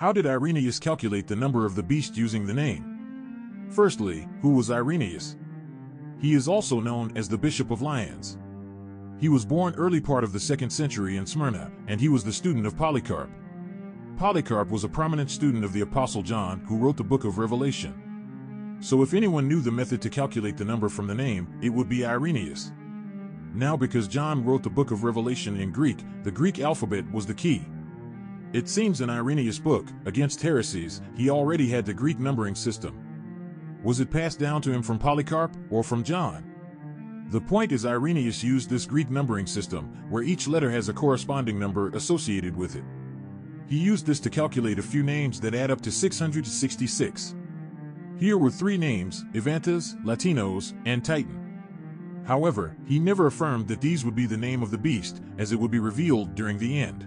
How did Irenaeus calculate the number of the beast using the name? Firstly, who was Irenaeus? He is also known as the Bishop of Lyons. He was born early part of the 2nd century in Smyrna, and he was the student of Polycarp. Polycarp was a prominent student of the Apostle John, who wrote the Book of Revelation. So if anyone knew the method to calculate the number from the name, it would be Irenaeus. Now, because John wrote the Book of Revelation in Greek, the Greek alphabet was the key. It seems in Irenaeus' book, Against Heresies, he already had the Greek numbering system. Was it passed down to him from Polycarp or from John? The point is, Irenaeus used this Greek numbering system, where each letter has a corresponding number associated with it. He used this to calculate a few names that add up to 666. Here were three names: Evanthas, Latinos, and Titan. However, he never affirmed that these would be the name of the beast, as it would be revealed during the end.